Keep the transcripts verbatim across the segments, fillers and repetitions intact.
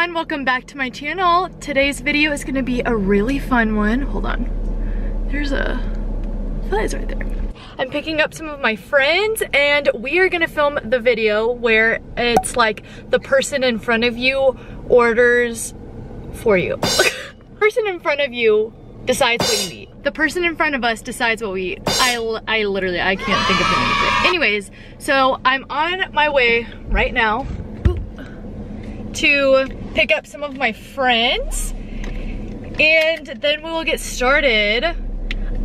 everyone, welcome back to my channel. Today's video is gonna be a really fun one. Hold on, there's a flies right there. I'm picking up some of my friends and we are gonna film the video where it's like the person in front of you orders for you. Person in front of you decides what you eat. The person in front of us decides what we eat. I, I literally, I can't think of the name of it. Anyways, so I'm on my way right now to pick up some of my friends and then we will get started.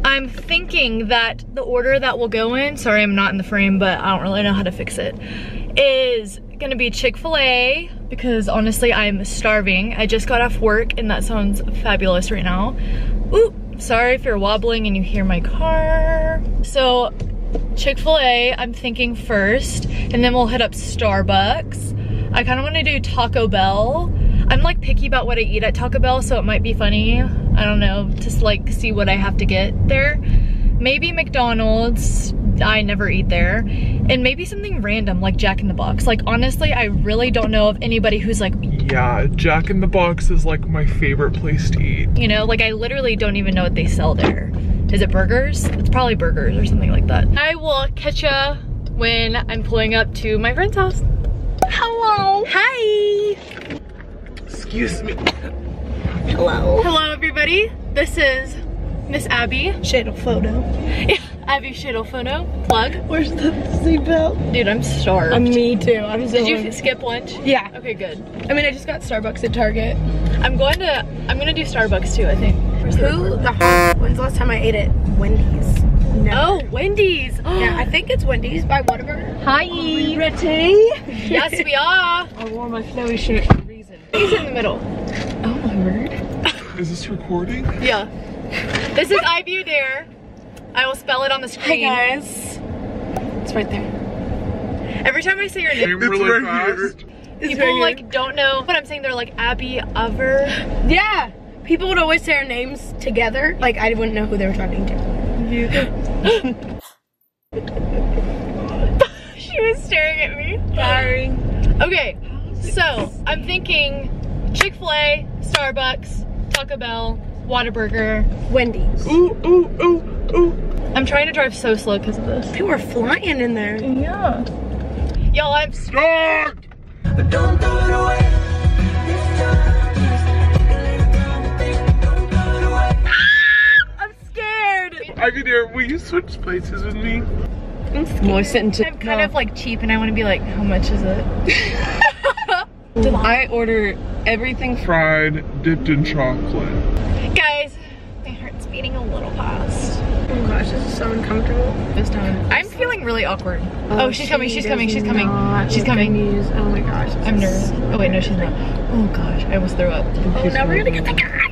I'm thinking that the order that will go in, sorry I'm not in the frame but I don't really know how to fix it, is gonna be Chick-fil-A because honestly I'm starving. I just got off work and that sounds fabulous right now. Ooh, sorry if you're wobbling and you hear my car. So Chick-fil-A I'm thinking first and then we'll hit up Starbucks. I kind of want to do Taco Bell. I'm like picky about what I eat at Taco Bell, so it might be funny, I don't know, just like see what I have to get there. Maybe McDonald's, I never eat there. And maybe something random like Jack in the Box. Like honestly, I really don't know of anybody who's like, yeah, Jack in the Box is like my favorite place to eat. You know, like I literally don't even know what they sell there. Is it burgers? It's probably burgers or something like that. I will catch ya when I'm pulling up to my friend's house. Hello. Hi. Excuse me. Hello. Hello, everybody. This is Miss Abby Shadle photo. Yeah, Abby Shadle photo. Plug. Where's the seatbelt? Dude, I'm starved. Um, me too. I'm so. Did you skip lunch? Yeah. Okay, good. I mean, I just got Starbucks at Target. I'm going to. I'm gonna do Starbucks too. I think. Where's Who? The When's the last time I ate at Wendy's? No. Oh, Wendy's. Yeah, I think it's Wendy's by Whataburger. Hi. Are we ready? Yes, we are. I wore my flowy shirt for a reason. He's in the middle. Oh my word. Is this recording? Yeah. This is Ivy Adair. I will spell it on the screen. Hi guys. It's right there. Every time I say your name, it's really fast. People it's right like here. Don't know what I'm saying. They're like Abby Over. Yeah. People would always say our names together. Like I wouldn't know who they were talking to. She was staring at me. Sorry. Okay, so I'm thinking Chick-fil-A, Starbucks, Taco Bell, Whataburger, Wendy's. Ooh, ooh, ooh, ooh. I'm trying to drive so slow because of this. People are flying in there. Yeah. Y'all, I'm starved. But don't throw it away. Ivy Adair, will you switch places with me? I'm scared. I'm kind of like cheap and I want to be like, how much is it? I order everything fried, dipped in chocolate. Guys, my heart's beating a little fast. Oh my gosh, this is so uncomfortable. This time. I'm feeling really awkward. Oh, oh she's, she coming, she's coming, she's coming, she's coming. She's coming. Oh my gosh. I'm nervous. So oh wait, no, she's not. Oh gosh, I almost threw up. Oh, now we're gonna get the guy.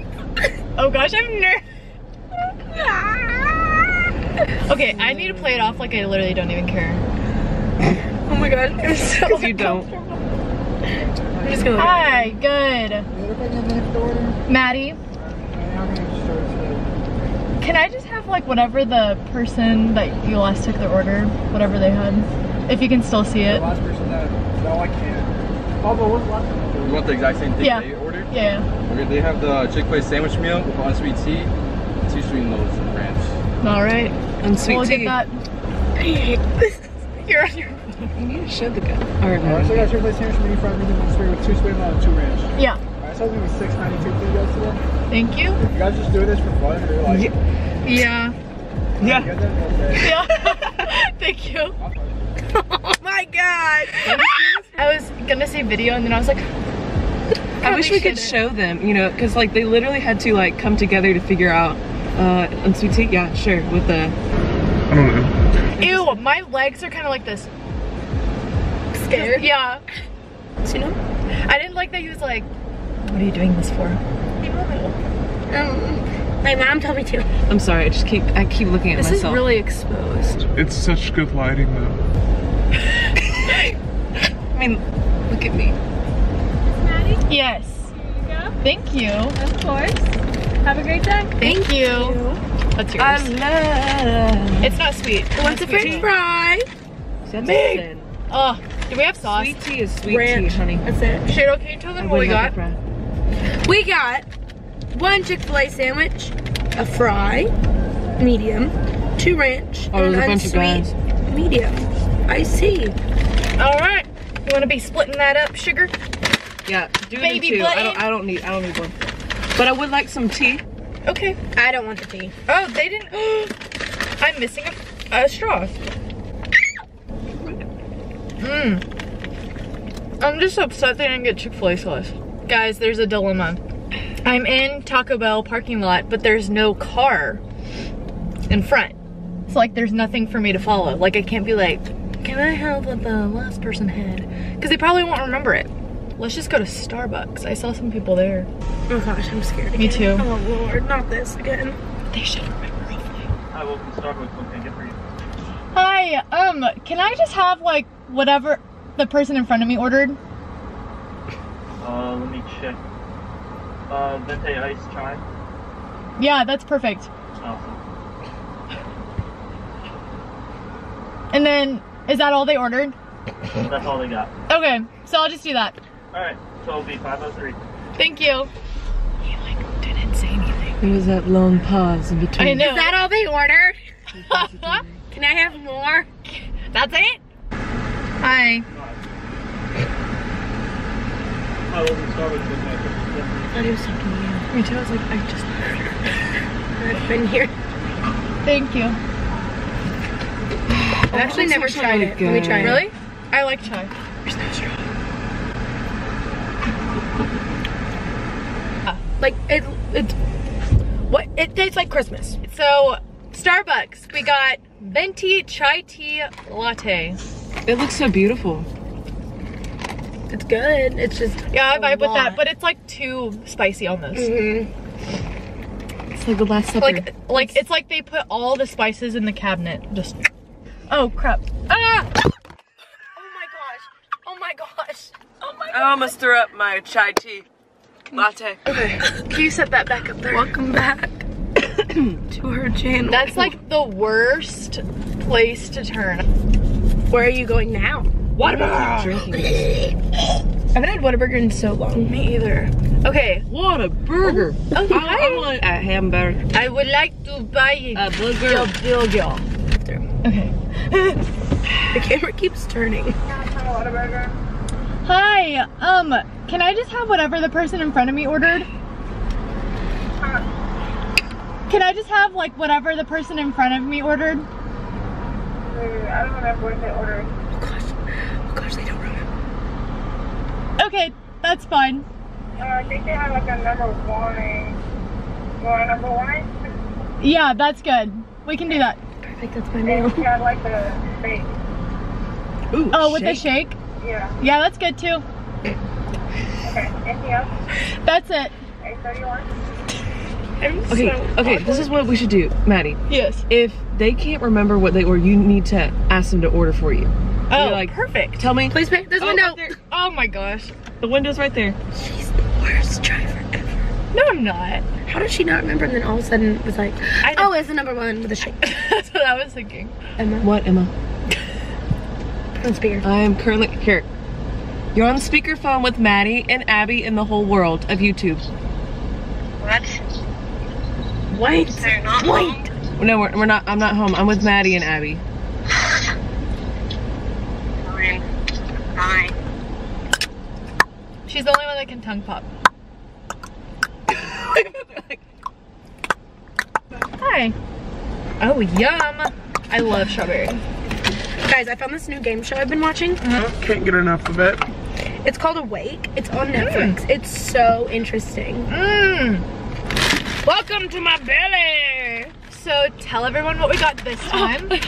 Oh gosh, I'm nervous. Okay, I need to play it off like I literally don't even care. Oh my god, I'm so Because you don't. I'm just gonna Hi, good. Maddie. Can I just have like whatever the person that you last took the order, whatever they had? If you can still see it. The last person that, no I can't. Oh, but what's the last person? We want the exact same thing yeah. they ordered? Yeah. Okay, they have the Chick-fil-A sandwich meal with unsweet tea, two sweet loaves and ranch. All right, and sweet we'll tea. Get that. You're on your. You need to show the guy. All right, man. So I got Chick-fil-A sandwich menu fried with three with two sweet loaves and two ranch. Yeah. All right, so it's gonna be six ninety two for you guys today. Thank you. You guys just doing this for fun, or like? Yeah. Yeah. Yeah. yeah. yeah. Thank you. Oh my God. I was gonna say video, and then I was like. I wish we could show them, you know, because like they literally had to like come together to figure out. Uh, and sweet tea? Yeah, sure, with the... I don't know. Ew, my legs are kind of like this. Scared? Yeah. Do you know? I didn't like that he was like, what are you doing this for? Um, my mom told me to. I'm sorry, I just keep, I keep looking at this myself. This is really exposed. It's such good lighting though. I mean, look at me. Maddie? Yes. Here you go. Thank you. Of course. Have a great day. Thank, Thank you. you. That's yours. I love. It's not sweet. It wants a French fry. Big. Oh, Do we have sauce? Sweet tea is sweet Ranch. tea, honey. That's it. Shadle, can you tell them I what we got? We got one Chick-fil-A sandwich, a fry, medium, two ranch, oh, and a bunch of guys. medium. I see. All right. You want to be splitting that up, sugar? Yeah. Do it in two. I don't. I don't need. I don't need one. But I would like some tea. Okay. I don't want the tea. Oh, they didn't. I'm missing a, a straw. Mmm. I'm just upset they didn't get Chick-fil-A sauce. Guys, there's a dilemma. I'm in Taco Bell parking lot, but there's no car in front. It's like there's nothing for me to follow. Like I can't be like, can I have what the last person had? Because they probably won't remember it. Let's just go to Starbucks. I saw some people there. Oh gosh, I'm scared again. Me too. Oh Lord, not this again. They should remember, hopefully. I will Starbucks one thing for you. Hi, um, can I just have like whatever the person in front of me ordered? Uh, let me check. Uh, venti iced chai. Yeah, that's perfect. Awesome. And then, is that all they ordered? That's all they got. Okay, so I'll just do that. Alright, so it'll be five oh three. Thank you. He like didn't say anything. There was that long pause in between. I know. Is that all they ordered? Can I have more? That's it? Hi. I wasn't Starbucks with my first. I was thinking you. Me too. I was like, I just I've been here. Thank you. I've actually oh, never tried it. Let me try it. Really? I like chai. There's no straw. Uh, like it it what it tastes like Christmas. So Starbucks, we got venti chai tea latte. It looks so beautiful. It's good. It's just yeah, I vibe lot. with that, but it's like too spicy almost. Mm-hmm. It's like the last supper. Like, like it's like they put all the spices in the cabinet. Just oh crap! Ah! Oh my gosh! Oh my gosh! Oh my! Gosh. I almost threw up my chai tea latte. Okay, can you set that back up there? Welcome back to her channel. That's like the worst place to turn. Where are you going now? Whataburger! I haven't had Whataburger in so long. Me either. Okay. Whataburger! Oh, okay. I, I want a hamburger. I would like to buy a burger. burger. Okay. The camera keeps turning. Hi. Um. Can I just have whatever the person in front of me ordered? Can I just have like whatever the person in front of me ordered? I don't remember what they ordered. Oh gosh, they don't remember. Okay, that's fine. Uh, I think they have like a number one. Or a number one? Yeah, that's good. We can do that. Perfect, that's my meal. Yeah, I like the shake. Ooh, oh, with shake? the shake? Yeah. Yeah, that's good too. Okay, anything else? That's it. eight thirty-one. Okay, so okay, this is what we should do, Maddie. Yes. If they can't remember what they ordered, you need to ask them to order for you. Oh, like, perfect. Tell me. Please pick this oh, window. Oh my gosh. The window's right there. She's the worst driver ever. No, I'm not. How did she not remember? And then all of a sudden it was like, I oh, it's the number one with a shake. That's what I was thinking. Emma. What, Emma? On speaker. I am currently, here. You're on speakerphone with Maddie and Abby and the whole world of YouTube. What? Wait. They're not Wait. Home? No, we're, we're not, I'm not home. I'm with Maddie and Abby. Hi. She's the only one that can tongue pop. Hi. Oh, yum. I love strawberry. Guys, I found this new game show I've been watching. Mm-hmm. Can't get enough of it. It's called Awake. It's on Netflix. Mm. It's so interesting. Mm. Welcome to my belly. So tell everyone what we got this time. We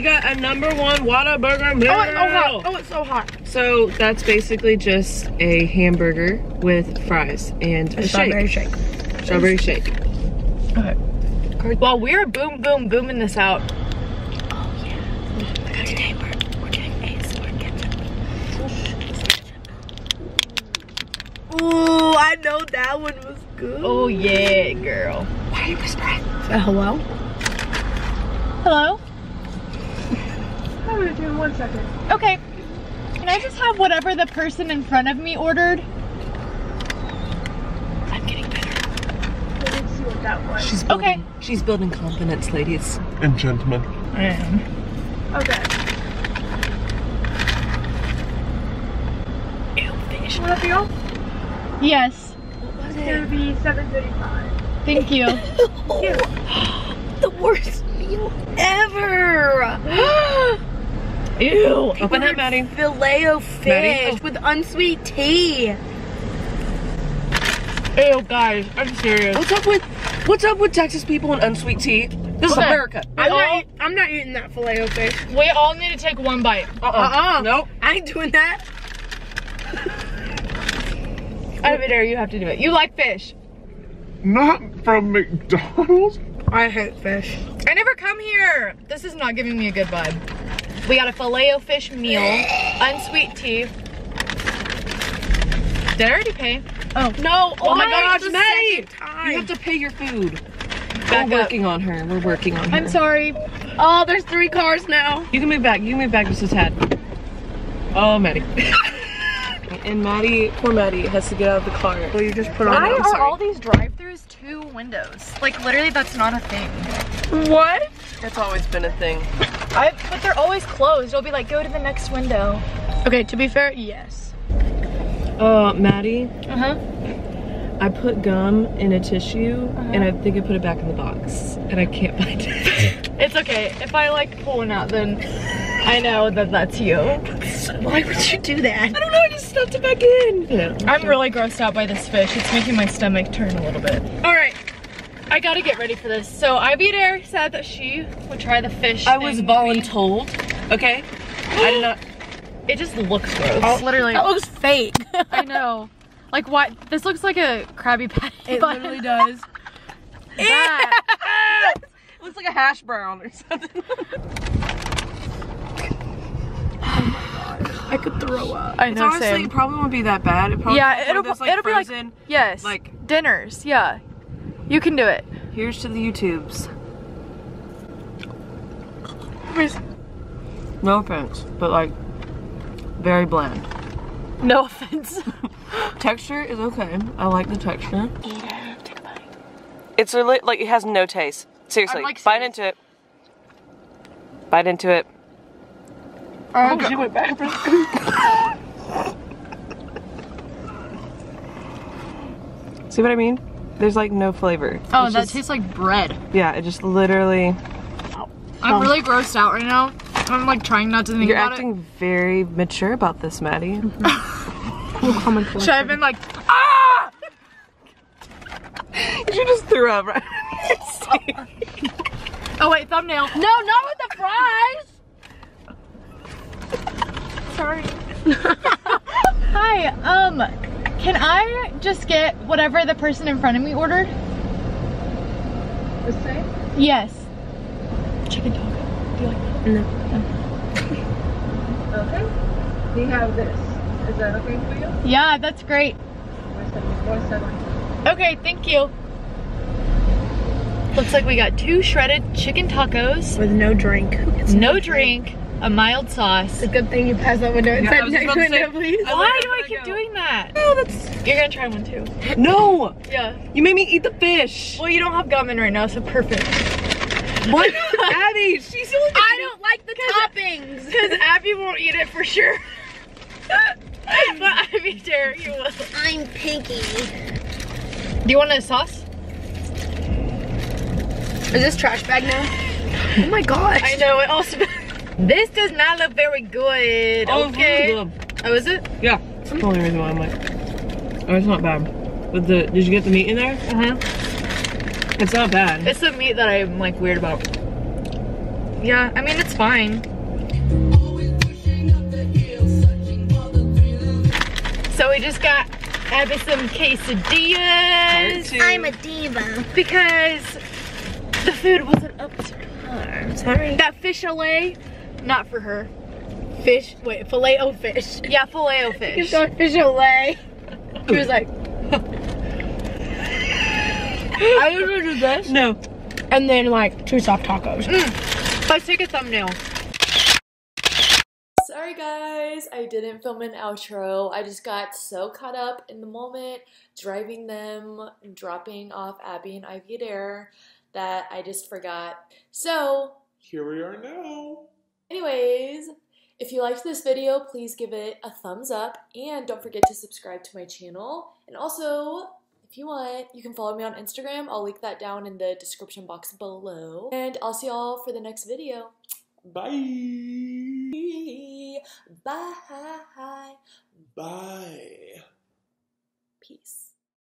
got a number one Whataburger meal. Oh, it's so hot. Oh, it's so hot. So that's basically just a hamburger with fries and a, a strawberry shake. shake. Strawberry shake. Okay. Well, we're boom, boom, booming this out. Oh, yeah. I got today. We're, we're doing A S M R ketchup. Ooh, I know that one was good. Oh, yeah, girl. Why are you whispering? Uh, hello? Hello? I'm gonna do it in one second. Okay. Can I just have whatever the person in front of me ordered? I'm getting better. Let me see what that was. She's building, okay. She's building confidence, ladies. And gentlemen. I am. Okay. Ew, fish. Want a feel? Yes. What was it? It would be seven thirty-five. Thank you. The worst meal ever. Ew! People Open up, Maddie. Filet-O-Fish Maddie? Oh. With unsweet tea. Ew, guys, I'm serious. What's up with What's up with Texas people and unsweet tea? This okay. is America. I'm, all, not, I'm not eating that Filet-O-Fish. We all need to take one bite. Uh uh. uh, -uh. Nope. I ain't doing that. Ivy Adair, you have to do it. You like fish? Not from McDonald's. I hate fish. I never come here. This is not giving me a good vibe. We got a Filet-O-Fish meal, unsweet tea. Did I already pay? Oh. No, oh my gosh, Maddie! You have to pay your food. Back we're working up. on her, we're working on her. I'm sorry. Oh, there's three cars now. You can move back, you can move back just a tad. Oh, Maddie. And Maddie, poor Maddie, has to get out of the car. Well, you just put on Why are all these drive-thrus two windows? Like, literally, that's not a thing. What? It's always been a thing. I, but they're always closed. It'll be like, go to the next window. Okay, to be fair, yes. Uh, Maddie? Uh-huh. I put gum in a tissue, uh-huh. and I think I put it back in the box, and I can't find it. It's okay. If I, like, pull one out, then I know that that's you. Why would you do that? I don't know. I just stuffed it back in. No, I'm sure. really grossed out by this fish. It's making my stomach turn a little bit. All right. I gotta get ready for this. So Ivy Adair said that she would try the fish. I was voluntold. Okay. I did not. It just looks gross. Oh, literally. That looks fake. I know. Like why? This looks like a Krabby Patty. It bun. literally does. That looks like a hash brown or something. I could throw up. I know. It's honestly, same. It probably won't be that bad. It probably yeah. It'll those, like, it'll frozen, be like yes. Like dinners. Yeah. You can do it. Here's to the YouTubes. No offense, but like, very bland. No offense. Texture is okay. I like the texture. Eat it. Take a bite. It's really, like, it has no taste. Seriously, like, bite serious. into it. Bite into it. Oh, okay. She went back for See what I mean? There's like no flavor. Oh, it's that just, tastes like bread. Yeah, it just literally. I'm um, really grossed out right now. I'm like trying not to think about it. You're acting very mature about this, Maddie. Mm-hmm. Should I have been like, ah! You just threw up right oh. oh wait, thumbnail. No, not with the fries! Sorry. Hi, um. Can I just get whatever the person in front of me ordered? This thing? Yes. Chicken taco. Do you like that? No. Okay. We have this. Is that okay for you? Yeah, that's great. four seventy-four, seventy. Okay, thank you. Looks like we got two shredded chicken tacos. With no drink. It's no drink. A mild sauce. It's a good thing you passed that window. Yeah, it's next window, please. Why do I keep doing that? No, that's... You're gonna try one too. No! Yeah. You made me eat the fish. Well, you don't have gum in right now, so perfect. What? Abby, she's so... I don't like the toppings. Because Abby won't eat it for sure. But Abby Dare, you will. I'm picky. Do you want a sauce? Is this trash bag now? Oh my gosh. I know, it all smells. This does not look very good. Oh, okay. Really good. Oh, is it? Yeah. That's the only reason why I'm like, oh, it's not bad. But the, did you get the meat in there? Uh huh. It's not bad. It's the meat that I'm like weird about. Yeah, I mean, it's fine. So we just got Abby some quesadillas. I'm a diva. Because the food wasn't up to par. I'm sorry. That fish fillet. Not for her. Fish, wait, Filet-O-Fish. Yeah, Filet-O-Fish. You saw fish fillet. She was like. I usually do this. No. And then like two soft tacos. Mm. Let's take a thumbnail. Sorry guys, I didn't film an outro. I just got so caught up in the moment, driving them, dropping off Abby and Ivy Adair, that I just forgot. So, here we are now. Anyways, if you liked this video, please give it a thumbs up, and don't forget to subscribe to my channel. And also, if you want, you can follow me on Instagram. I'll link that down in the description box below. And I'll see y'all for the next video. Bye. Bye. Bye. Peace.